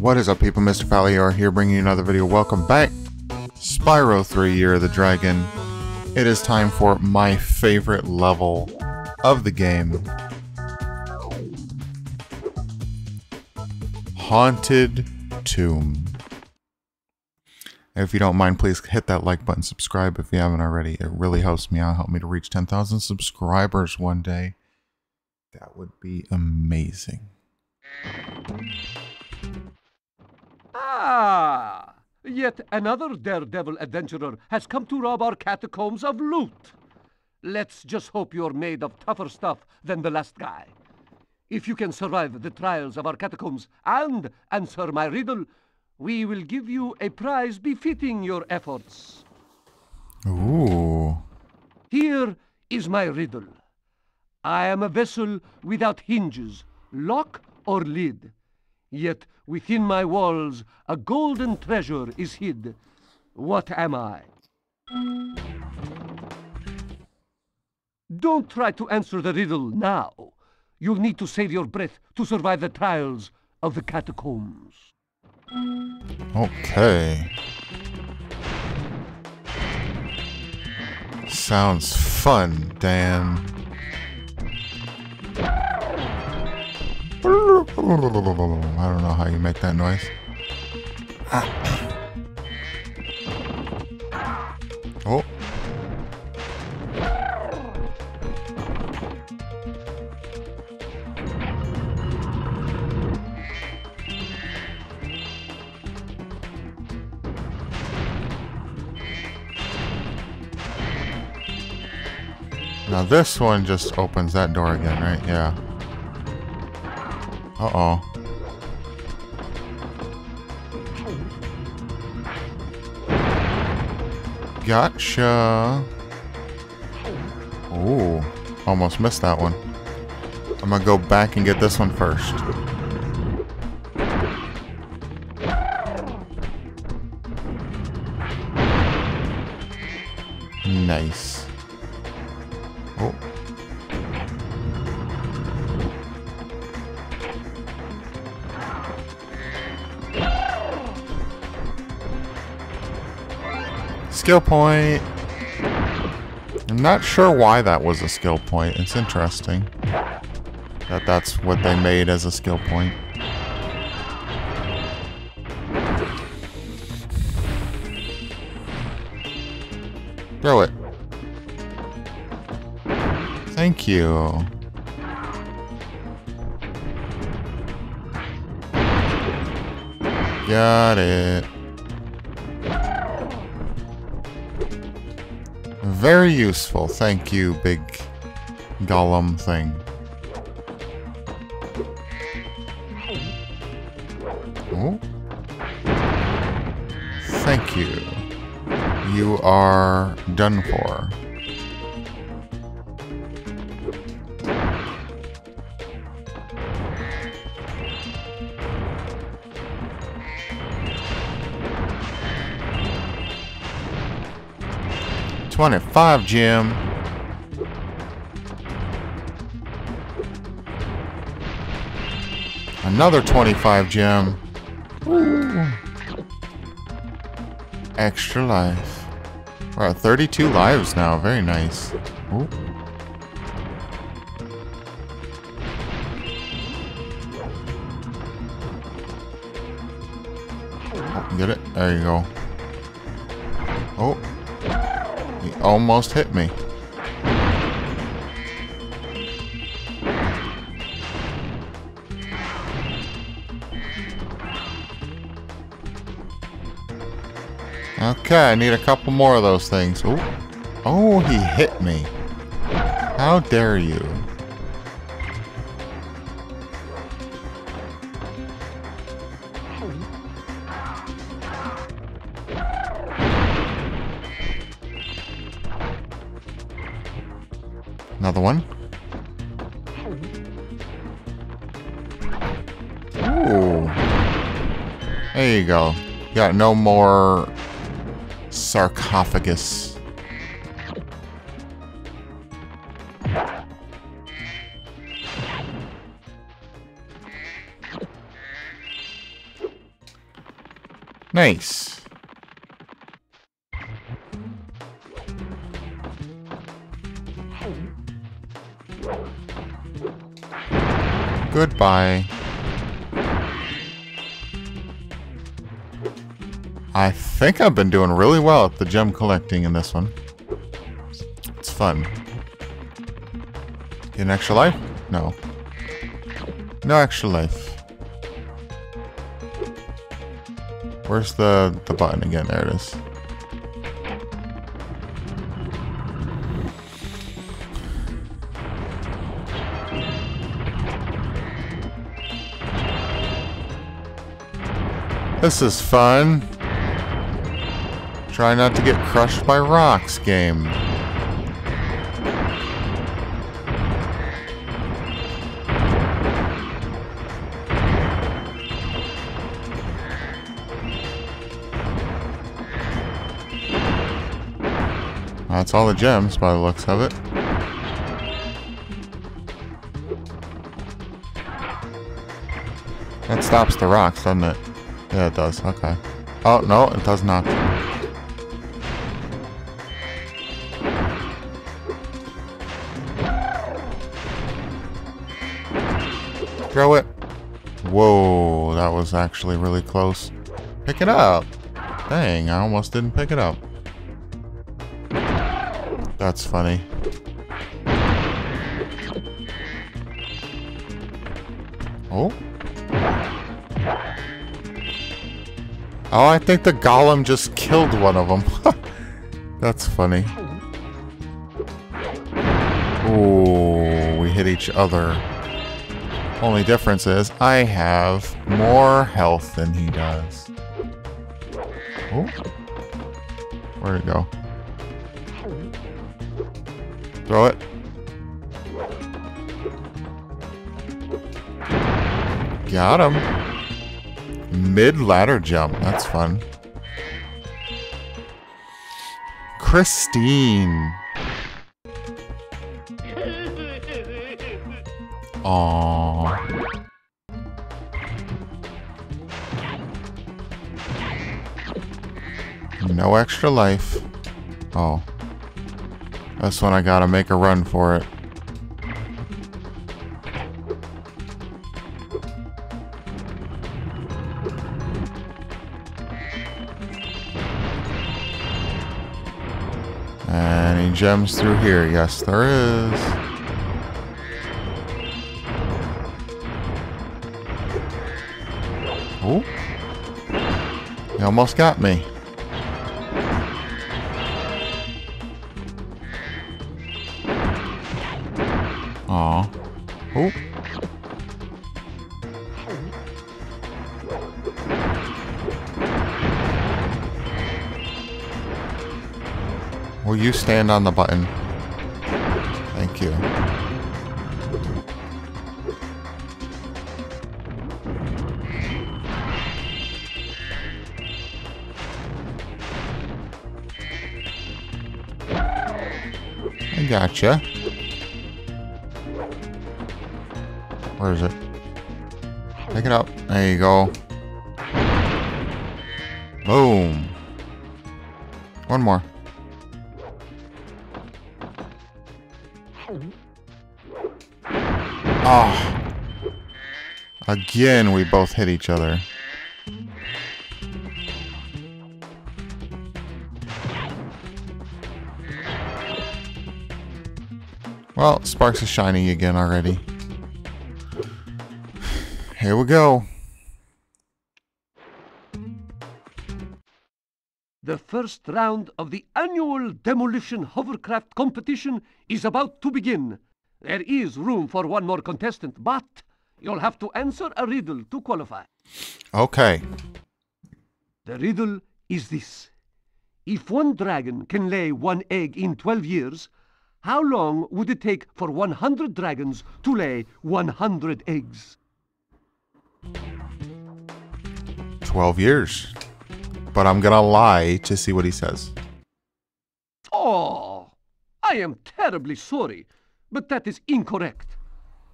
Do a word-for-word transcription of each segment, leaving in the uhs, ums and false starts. What is up, people? Mister Paliar here, bringing you another video. Welcome back. Spyro three Year of the Dragon. It is time for my favorite level of the game. Haunted Tomb. If you don't mind, please hit that like button, subscribe if you haven't already. It really helps me out, help me to reach ten thousand subscribers one day. That would be amazing. Ah, yet another daredevil adventurer has come to rob our catacombs of loot. Let's just hope you're made of tougher stuff than the last guy. If you can survive the trials of our catacombs and answer my riddle, we will give you a prize befitting your efforts. Ooh. Here is my riddle. I am a vessel without hinges, lock or lid. Yet within my walls a golden treasure is hid. What am I? Don't try to answer the riddle now. You'll need to save your breath to survive the trials of the catacombs. Okay. Sounds fun, Dan. I don't know how you make that noise. Ah. Oh. Now this one just opens that door again, right? Yeah. Uh-oh. Gotcha. Ooh, almost missed that one. I'm gonna go back and get this one first. Nice. Oh. Skill point. I'm not sure why that was a skill point. It's interesting that that's what they made as a skill point. Throw it. Thank you. Got it. Very useful. Thank you, big golem thing. Oh. Thank you. You are done for. twenty-five, Jim. Another twenty-five, Jim. Ooh. Extra life. We're at thirty-two lives now. Very nice. Ooh. Oh, get it? There you go. Oh. He almost hit me. Okay, I need a couple more of those things. Ooh. Oh, he hit me. How dare you? Another one. Ooh. There you go. Got no more sarcophagus. Nice. Goodbye. I think I've been doing really well at the gem collecting in this one. It's fun. Get an extra life? No. No extra life. Where's the, the button again? There it is. This is fun. Try not to get crushed by rocks game. That's all the gems by the looks of it. That stops the rocks, doesn't it? Yeah, it does. Okay. Oh, no, it does not. Throw it. Whoa, that was actually really close. Pick it up. Dang, I almost didn't pick it up. That's funny. Oh? Oh, I think the golem just killed one of them. That's funny. Ooh, we hit each other. Only difference is I have more health than he does. Oh. Where'd it go? Throw it. Got him. Mid-ladder jump. That's fun. Christine. Aww. No extra life. Oh. That's when I gotta make a run for it. Any gems through here? Yes, there is. Oh, he almost got me. Aw. Oh. Will you stand on the button? Thank you. I gotcha. Where is it? Pick it up. There you go. Boom. One more. Oh. Again, we both hit each other. Well, Sparx is shiny again already. Here we go. The first round of the annual Demolition Hovercraft Competition is about to begin. There is room for one more contestant, but you'll have to answer a riddle to qualify. Okay. The riddle is this. If one dragon can lay one egg in twelve years, how long would it take for one hundred dragons to lay one hundred eggs? twelve years. But I'm gonna lie to see what he says. Oh, I am terribly sorry. But that is incorrect.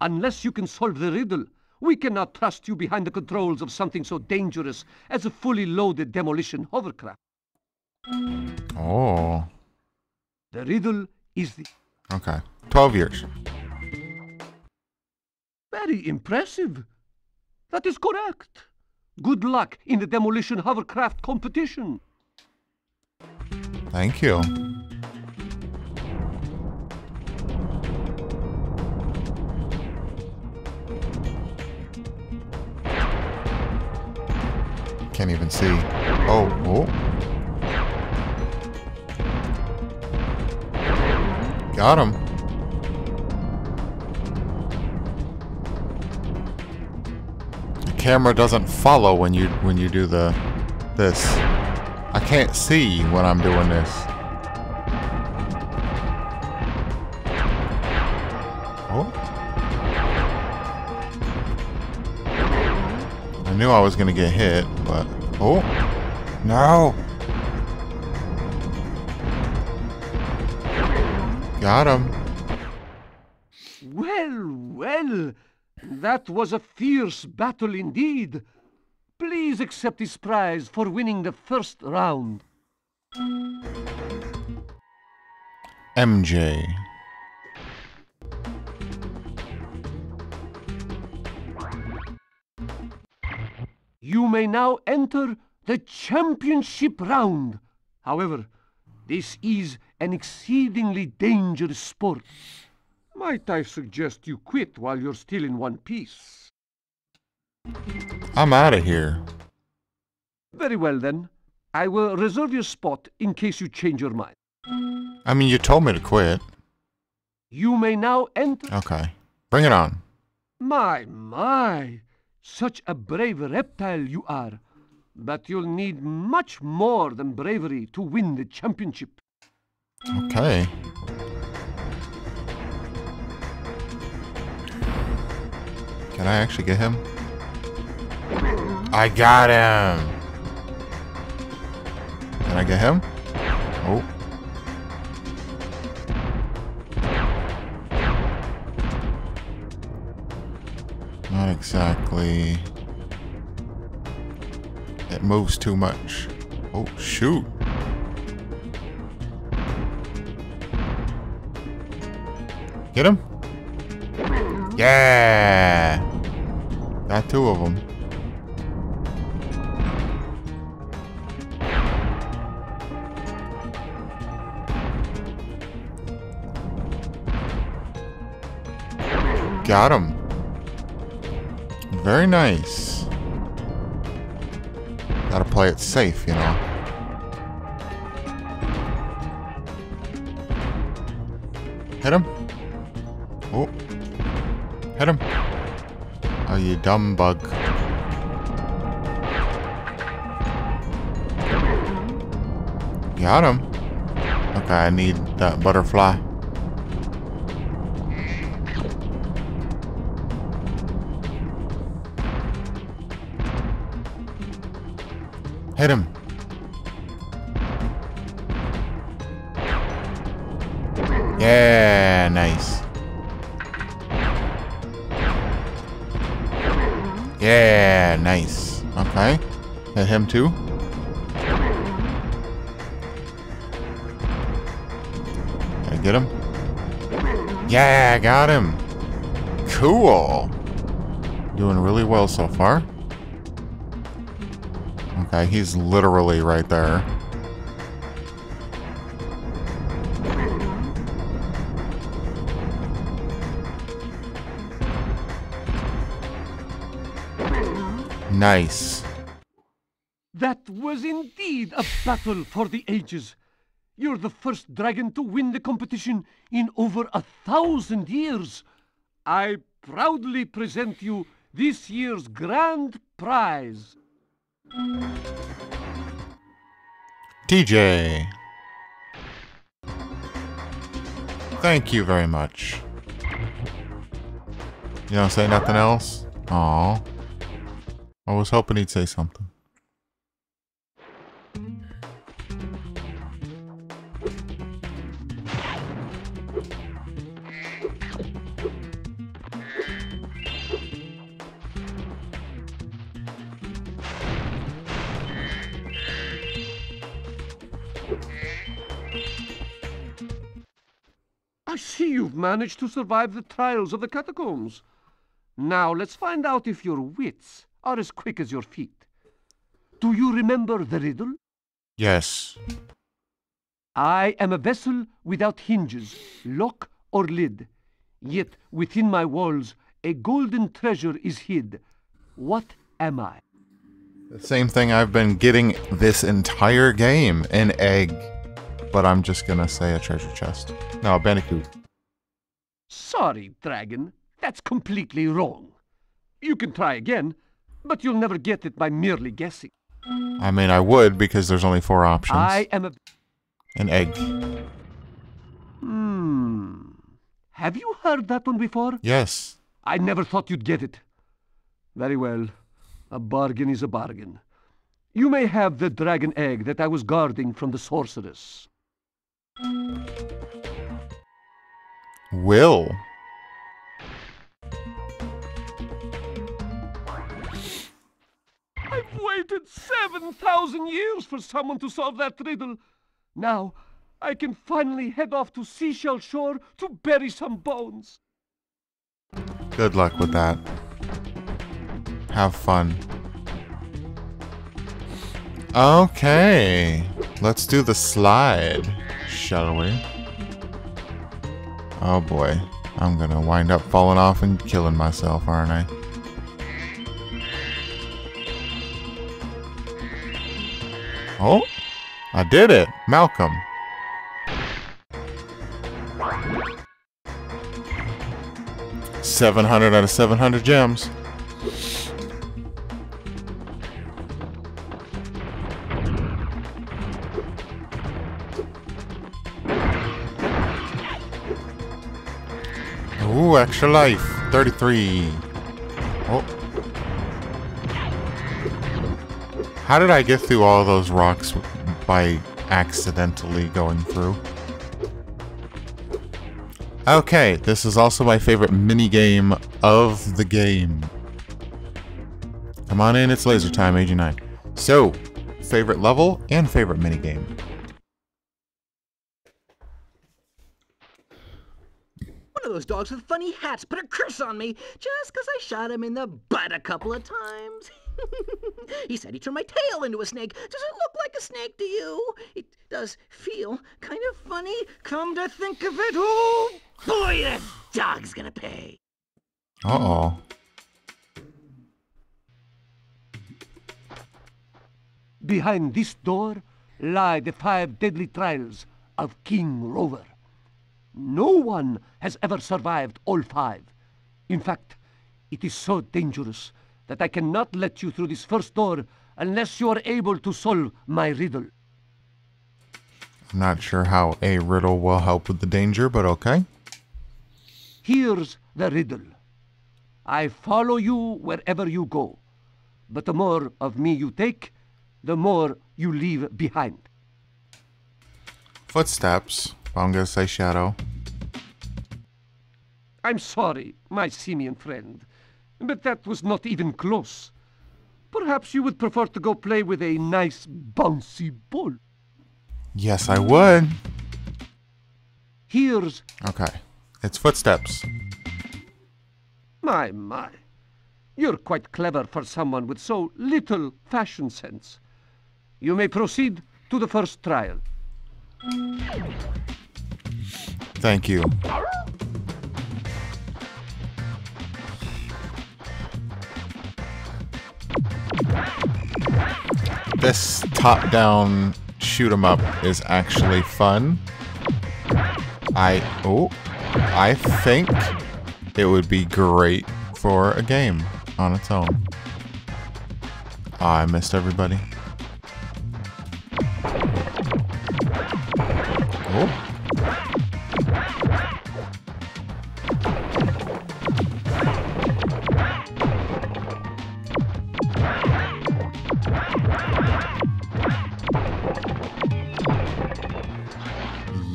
Unless you can solve the riddle, We cannot trust you behind the controls of something so dangerous as a fully loaded demolition hovercraft. Oh. The riddle is the... Okay. Twelve years. Very impressive. That is correct. Good luck in the demolition hovercraft competition. Thank you. Can't even see. Oh, oh. Got him. The camera doesn't follow when you when you do the this. I can't see when I'm doing this. Oh. I knew I was gonna get hit. But, oh, no. Got him. Well, well, that was a fierce battle indeed. Please accept this prize for winning the first round. M J. You may now enter the championship round. However, this is an exceedingly dangerous sport. Might I suggest you quit while you're still in one piece? I'm out of here. Very well then. I will reserve your spot in case you change your mind. I mean, you told me to quit. You may now enter... Okay. Bring it on. My, my... Such a brave reptile you are, but you'll need much more than bravery to win the championship. Okay. Can I actually get him? I got him! Can I get him? Oh. Not exactly. It moves too much. Oh, shoot. Get him? Yeah! Got two of them. Got him. Very nice. Gotta play it safe, you know. Hit him. Oh. Hit him. Oh, you dumb bug. Got him. Okay, I need that butterfly. Hit him. Yeah, nice. Yeah, nice. Okay. Hit him too. Gotta get him. Yeah, got him. Cool. Doing really well so far. Okay, he's literally right there. Nice. That was indeed a battle for the ages. You're the first dragon to win the competition in over a thousand years. I proudly present you this year's grand prize. T J. Thank you very much. You don't say nothing else? Aw. I was hoping he'd say something. you've managed to survive the trials of the catacombs. Now let's find out if your wits are as quick as your feet. Do you remember the riddle? Yes. I am a vessel without hinges, lock or lid. Yet within my walls a golden treasure is hid. What am I? The same thing I've been getting this entire game, an egg. But I'm just gonna say a treasure chest. No, a bandicoot. Sorry, dragon. That's completely wrong. You can try again, but you'll never get it by merely guessing. I mean, I would, because there's only four options. I am a... An egg. Hmm. Have you heard that one before? Yes. I never thought you'd get it. Very well. A bargain is a bargain. You may have the dragon egg that I was guarding from the sorceress. Will. I've waited seven thousand years for someone to solve that riddle. Now, I can finally head off to Seashell Shore to bury some bones. Good luck with that. Have fun. Okay. Let's do the slide, shall we? Oh boy. I'm gonna wind up falling off and killing myself, aren't I? Oh! I did it! Malcolm! seven hundred out of seven hundred gems. Ooh, extra life. thirty-three. Oh. How did I get through all those rocks by accidentally going through? Okay, this is also my favorite mini-game of the game. Come on in, it's laser time, Agent nine. So, favorite level and favorite minigame. One of those dogs with funny hats put a curse on me just because I shot him in the butt a couple of times. He said he turned my tail into a snake. Does it look like a snake to you? It does feel kind of funny, come to think of it. Oh, boy, that dog's gonna pay. Uh-oh. Behind this door lie the five deadly trials of King Rover. No one has ever survived all five. In fact, it is so dangerous that I cannot let you through this first door unless you are able to solve my riddle. I'm not sure how a riddle will help with the danger, but okay. Here's the riddle. I follow you wherever you go, but the more of me you take, the more you leave behind. Footsteps. I'm gonna say shadow. I'm sorry, my simian friend, but that was not even close. Perhaps you would prefer to go play with a nice bouncy ball. Yes, I would. Here's... Okay. It's footsteps. My, my. You're quite clever for someone with so little fashion sense. You may proceed to the first trial. Thank you. This top-down shoot-em-up is actually fun. I oh, I think it would be great for a game on its own. Oh, I missed everybody. Oh.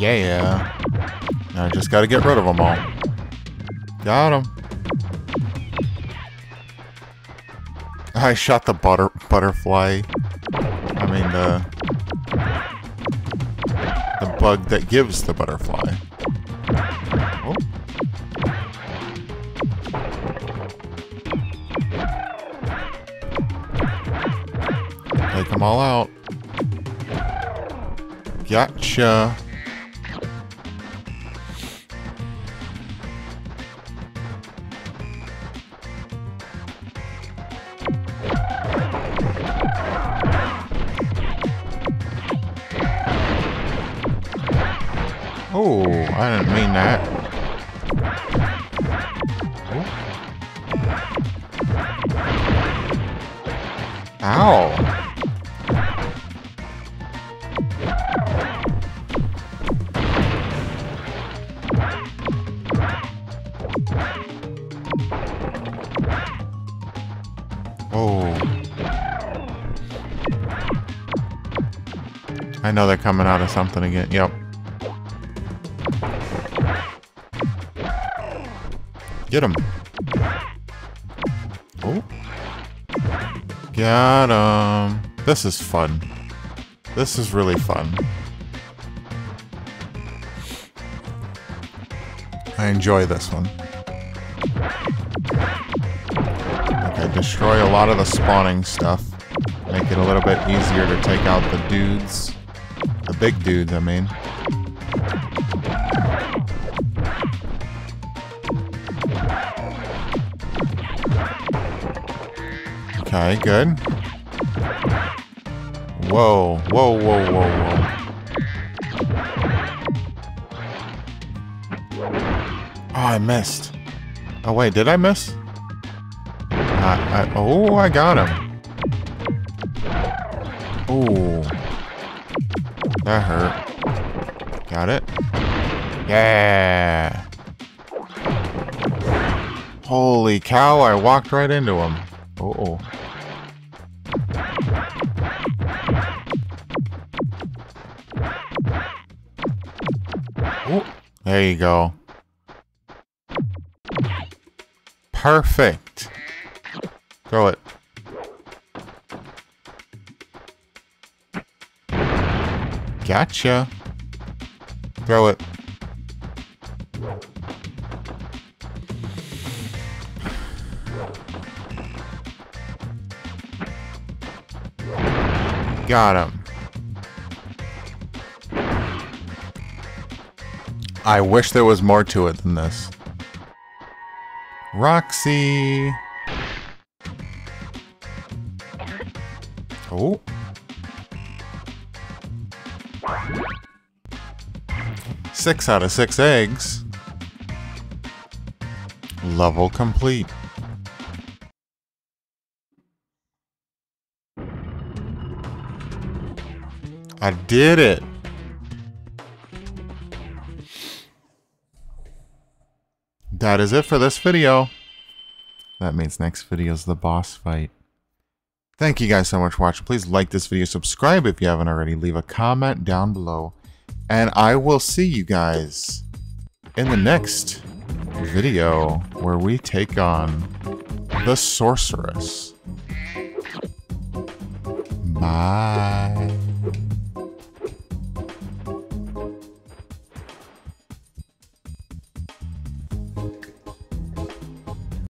Yeah. I just gotta get rid of them all. Got him. I shot the butter butterfly. I mean the the bug that gives the butterfly. Take them all out. Gotcha. Oh, I didn't mean that. Oh. Ow. Oh. I know they're coming out of something again. Yep. Get him. Oh. Got him. This is fun. This is really fun. I enjoy this one. Okay, destroy a lot of the spawning stuff. Make it a little bit easier to take out the dudes. The big dudes, I mean. Okay, good. Whoa, whoa, whoa, whoa, whoa. Oh, I missed. Oh, wait, did I miss? I, I, oh, I got him. Oh, that hurt. Got it? Yeah. Holy cow, I walked right into him. Uh-oh. Oh, there you go. Perfect. Throw it. Gotcha. Throw it. Got him. I wish there was more to it than this. Roxy. Oh. Six out of six eggs. Level complete. I did it. That is it for this video. That means next video is the boss fight. Thank you guys so much for watching. Please like this video, subscribe if you haven't already, leave a comment down below, and I will see you guys in the next video where we take on the Sorceress. Bye.